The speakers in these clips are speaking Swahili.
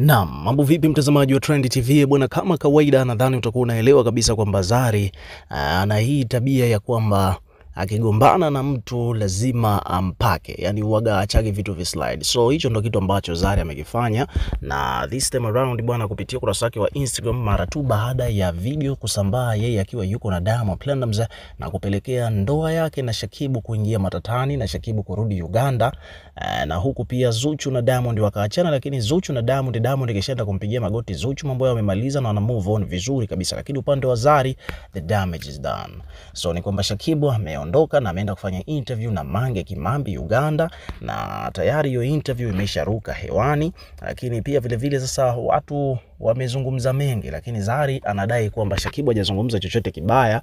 Naam, mambo vipi mtazamaji wa Trend TV bwana, kama kawaida nadhani utakuwa unaelewa kabisa kwamba Zari ana hii tabia ya kwamba akigombana na mtu lazima ampake, yani uaga achage vitu vi slide. So hicho ndo kitu ambacho Zari amekifanya, na this time around bwana, kupitia kurasa yake wa Instagram mara tu baada ya video kusambaa yeye akiwa yuko na Diamond Plan na kupelekea ndoa yake na Shakibu kuingia matatani na Shakibu kurudi Uganda, na huku pia Zuchu na Diamond wakaachana. Lakini Zuchu na Diamond keshaenda kumpigia magoti Zuchu, mambo yao yamemaliza na wana move on vizuri kabisa. Lakini upande wa Zari the damage is done. So ni kwamba Shakibu ameona na ameenda kufanya interview na Mange Kimambi Uganda, na tayari hiyo interview imesharuka hewani. Lakini pia vile vile sasa watu wamezungumza mengi, lakini Zari anadai kwamba Shakibu hajazungumza chochote kibaya.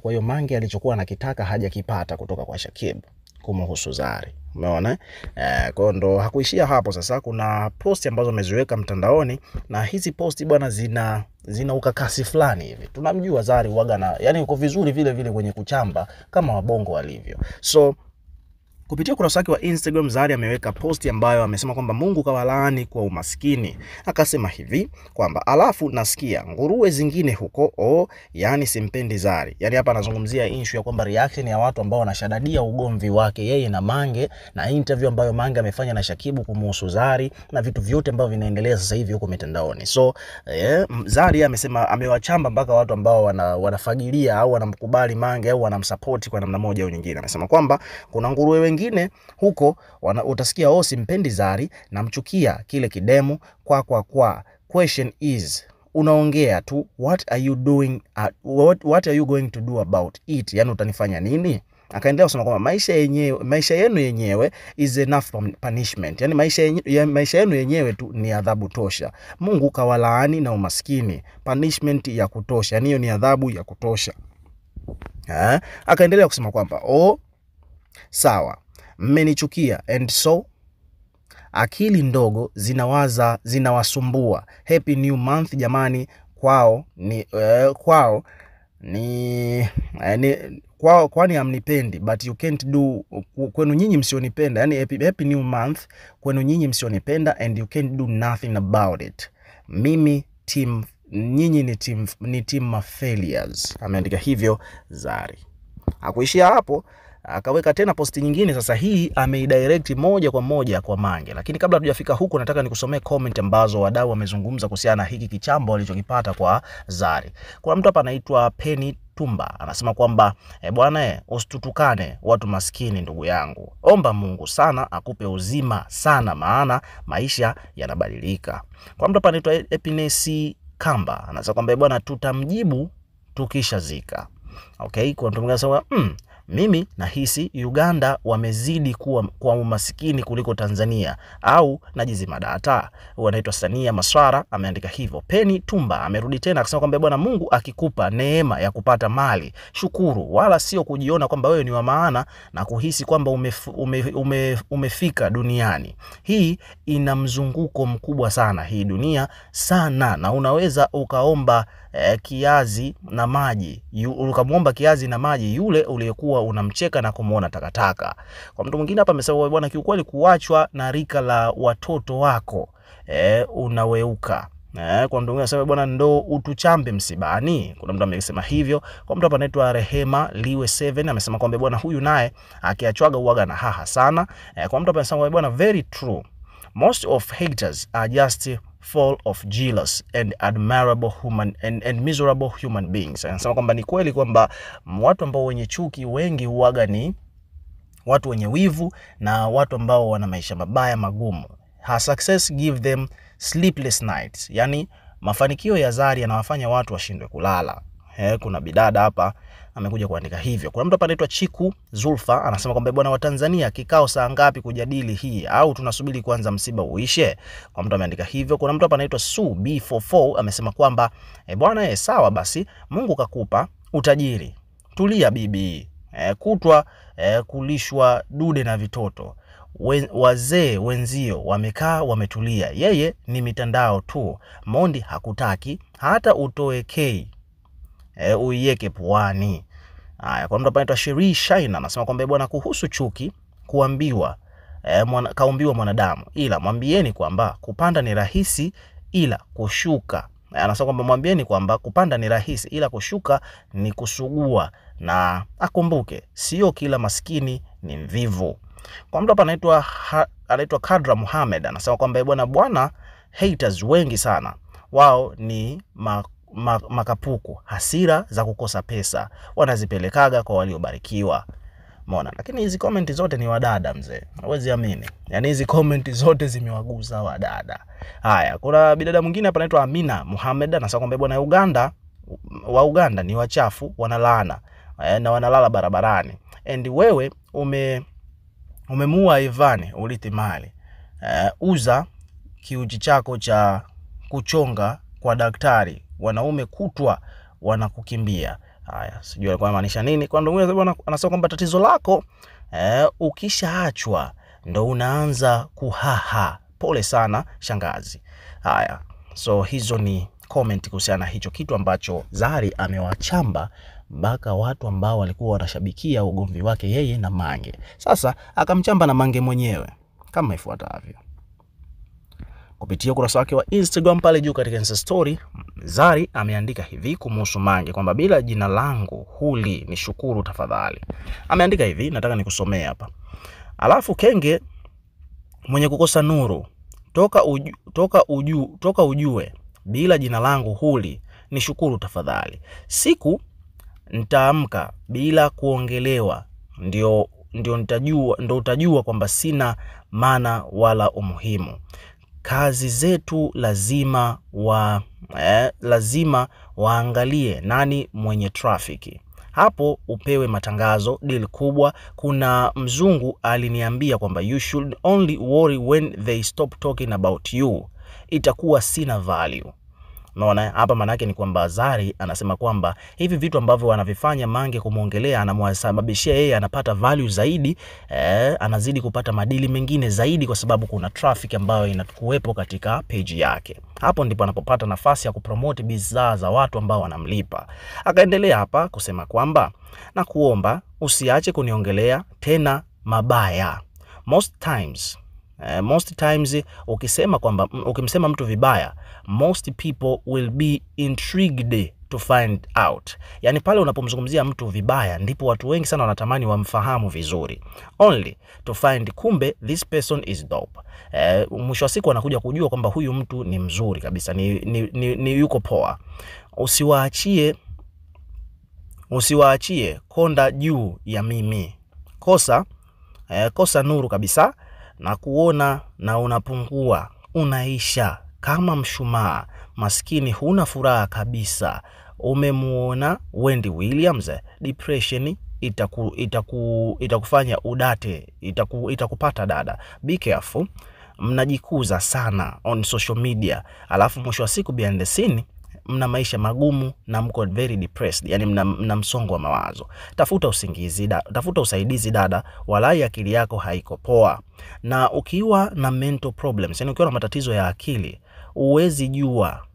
Kwa hiyo Mange alichokuwa anakitaka hajakipata kutoka kwa Shakibu kumhusu Zari. Umeona? Kwa ndo hakuishia hapo. Sasa kuna posti ambazo ameziweka mtandaoni, na hizi posti bwana zina ukakasi fulani hivi. Tunamjua Zari huaga na yani uko vizuri vile vile kwenye kuchamba kama wabongo walivyo. So kupitia kurasa yake wa Instagram Zari ameweka posti ambayo amesema kwamba Mungu kawalaani kwa umaskini. Akasema hivi kwamba alafu nasikia nguruwe zingine huko yani simpendi Zari. Yani hapa anazungumzia issue ya kwamba reaction ya watu ambao wanashadadia ugomvi wake yeye na Mange, na interview ambayo Mange amefanya na Shakibu kumhusu Zari na vitu vyote ambavyo vinaendelea sasa hivi huko mitandaoni. So Zari amesema amewachamba mpaka watu ambao wanafagilia au wanamkubali Mange au wanamsupport kwa namna moja au nyingine. Anasema kwamba kuna nguruwe wengi huko utasikia simpendi Zari, namchukia kile kidemu kwa. Question is, unaongea tu, what are you doing, what are you going to do about it? Yani utanifanya nini? Akaendelea kusema kwamba maisha yenu yenyewe is enough punishment. Yani maisha yenu yenyewe tu ni adhabu tosha. Mungu kawalaani na umaskini. Punishment ya kutosha. Yani hiyo ni adhabu ya kutosha. Akaendelea kusema kwamba sawa, mmenichukia and so akili ndogo zinawasumbua. Happy new month jamani, kwao kwani amnipendi, but you can't do, kwenu nyinyi msionipenda. Yani happy new month kwenu nyinyi msionipenda and you can't do nothing about it. Mimi team nyinyi ni team mafailures. Ameandika hivyo Zari. Hakuishia hapo, akaweka tena posti nyingine. Sasa hii ameidirect moja kwa moja kwa Mange. Lakini kabla hatujafika huko, nataka nikusomee comment ambazo wadau wamezungumza kuhusiana na hiki kichambo alichokipata kwa Zari. Kuna mtu hapa anaitwa Penny Tumba anasema kwamba bwana, usitutukane watu maskini ndugu yangu. Omba Mungu sana akupe uzima sana, maana maisha yanabadilika. Kwa mtu hapa anaitwa Epinesi Kamba anasema kwamba bwana, tutamjibu tukishazika. Okay, kwa mtu mwingine anasema mimi nahisi Uganda wamezidi kuwa umasikini kuliko Tanzania, au najizima data. Wanaitwa Sania Maswara ameandika hivyo. Penny Tumba amerudi tena akisema kwamba bwana, Mungu akikupa neema ya kupata mali, shukuru, wala sio kujiona kwamba wewe ni wa maana na kuhisi kwamba umefika duniani. Hii ina mzunguko mkubwa sana hii dunia sana, na unaweza ukaomba kiazi na maji, ukamwomba kiazi na maji yule uliyekuwa unamcheka na kumuona takataka. Kwa mtu mwingine hapa amesema bwana, kiukweli kuachwa na rika la watoto wako unaweuka. Kwa mtu mwingine anasema bwana, ndo utuchambe msibani. Kuna mtu amesema hivyo. Kwa mtu hapa anaitwa Rehema Liwe 7 amesema kwamba bwana, huyu naye akiachwaga uaga na haha sana. Kwa mtu hapa anasema bwana, very true. Most of haters are just full of jealous and admirable human and miserable human beings. Anasema kwamba ni kweli kwamba watu ambao wenye chuki wengi huaga ni watu wenye wivu na watu ambao wana maisha mabaya magumu. Her success give them sleepless nights. Yani mafanikio ya Zari yanawafanya watu washindwe kulala. Kuna bidada hapa amekuja kuandika hivyo. Kuna mtu hapa anaitwa Chiku Zulfa anasema kwamba bwana, wa Tanzania kikao saa ngapi kujadili hii, au tunasubiri kwanza msiba uishe? Kwa mtu ameandika hivyo. Kuna mtu hapa anaitwa Su B44 amesema kwamba bwana, sawa basi, Mungu kakupa utajiri, tulia bibi, kutwa kulishwa dude na vitoto. Wazee wenzio wamekaa wametulia, yeye ni mitandao tu. Mondi hakutaki hata utoe kei uiweke puani. Haya, kwa mtu anaitwa Shirii Shine anasema kwamba bwana, kuhusu chuki kuambiwa kaumbiwa mwanadamu, ila mwambieni kwamba kupanda ni rahisi ila kushuka. Anasema kwamba mwambieni kwamba kupanda ni rahisi ila kushuka ni kusugua, na akumbuke sio kila maskini ni mvivu. Kwa mtu hapa anaitwa Kadra Mohamed, anasema kwamba bwana haters wengi sana. Wao ni makapuku, hasira za kukosa pesa, wanazipelekaga kwa waliobarikiwa. Mona, lakini hizi comment zote ni wadada mzee. Huwezi amini. Yaani hizi comment zote zimewaguza wadada. Haya, kuna bidada mwingine hapa anaitwa Amina Muhammad, anasema kwamba bwana wa Uganda ni wachafu, wanalaana na wanalala barabarani. And wewe umemuua Ivani ulithi mali. Uza kiuji chako cha kuchonga kwa daktari, wanaume kutwa wanakukimbia. Haya, sijui alikuwa anamaanisha nini. Kwa ndugu yangu anasema kwamba tatizo lako ukishaachwa ndo unaanza kuhaha. Pole sana shangazi. Haya, so hizo ni comment kuhusiana hicho kitu ambacho Zari amewachamba mpaka watu ambao walikuwa wanashabikia ugomvi wake yeye na Mange. Sasa akamchamba na Mange mwenyewe kama ifuatavyo. Kupitia ukurasa wake wa Instagram pale juu katika Insta story, Zari ameandika hivi kumhusu Mange kwamba bila jina langu huli ni shukuru tafadhali. Ameandika hivi, nataka nikusomee hapa. Alafu kenge mwenye kukosa nuru, toka ujue bila jina langu huli ni shukuru tafadhali. Siku nitaamka bila kuongelewa ndio nitajua, ndio utajua kwamba sina maana wala umuhimu. Kazi zetu lazima waangalie nani mwenye trafiki. Hapo upewe matangazo, deal kubwa. Kuna mzungu aliniambia kwamba you should only worry when they stop talking about you. Itakuwa sina value. Unaona hapa maana yake ni kwamba Zari anasema kwamba hivi vitu ambavyo wanavifanya Mange kumuongelea anamwasababishia yeye anapata value zaidi, anazidi kupata madili mengine zaidi kwa sababu kuna traffic ambayo inakuwepo katika page yake. Hapo ndipo anapopata nafasi ya kupromote bidhaa za watu ambao wanamlipa. Akaendelea hapa kusema kwamba na kuomba usiache kuniongelea tena mabaya. Most times ukisema kwamba ukimsema mtu vibaya, most people will be intrigued to find out. Yani pale unapomzungumzia mtu vibaya ndipo watu wengi sana wanatamani wamfahamu vizuri, only to find kumbe this person is dope. Mwisho wa siku anakuja kujua kwamba huyu mtu ni mzuri kabisa, ni yuko poa. Usiwaachie konda juu ya mimi. Kosa nuru kabisa. Na kuona na unapungua, unaisha kama mshumaa, maskini huna furaha kabisa. Umemuona Wendy Williams, depression itakufanya udate, itakupata dada. Be careful, mnajikuza sana on social media, alafu mwisho wa siku behind the scene mna maisha magumu na mko very depressed. Yani mna msongo wa mawazo. Tafuta usaidizi dada, walai akili yako haiko poa. Na ukiwa na mental problems, yani ukiwa na matatizo ya akili, uwezi jua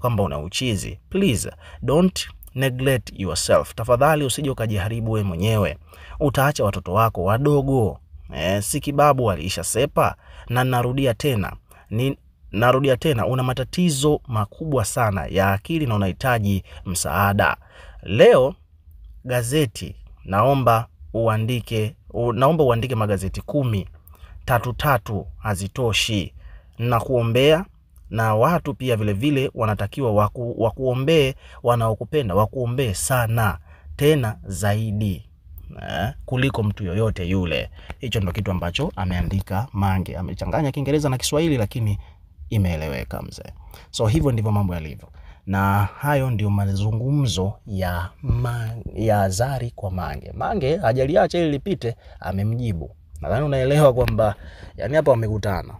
kamba una uchizi. Please don't neglect yourself. Tafadhali usije ukajiharibu wewe mwenyewe. Utaacha watoto wako wadogo. Si kibabu aliisha sepa. Na narudia tena una matatizo makubwa sana ya akili na unahitaji msaada. Leo gazeti naomba uandike magazeti 10. 3 hazitoshi. Na kuombea na watu pia vile vile wanatakiwa wakuombee, wanaokupenda wakuombee sana tena zaidi kuliko mtu yoyote yule. Hicho ndo kitu ambacho ameandika Mange. Amechanganya Kiingereza na Kiswahili lakini imeeleweka mzee. So hivyo ndivyo mambo yalivyo. Na hayo ndio mazungumzo ya Zari kwa Mange. Mange hajaliacha ili lipite, amemjibu. Nadhani unaelewa kwamba yani hapa wamekutana.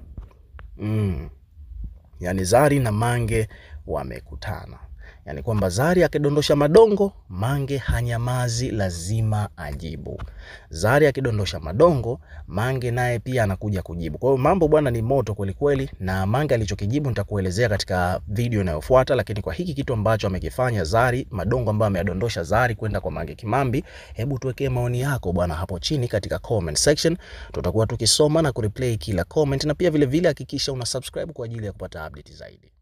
Yani Zari na Mange wamekutana. Yani kwamba Zari akidondosha madongo, Mange hanyamazi, lazima ajibu. Zari akidondosha madongo, Mange naye pia anakuja kujibu. Kwa hiyo mambo bwana ni moto kweli kweli, na Mange alichokijibu nitakuelezea katika video inayofuata. Lakini kwa hiki kitu ambacho amekifanya Zari, madongo ambayo ameyadondosha Zari kwenda kwa Mange Kimambi, hebu tuwekee maoni yako bwana hapo chini katika comment section. Tutakuwa tukisoma na kureplay kila comment, na pia vile vile hakikisha una subscribe kwa ajili ya kupata update zaidi.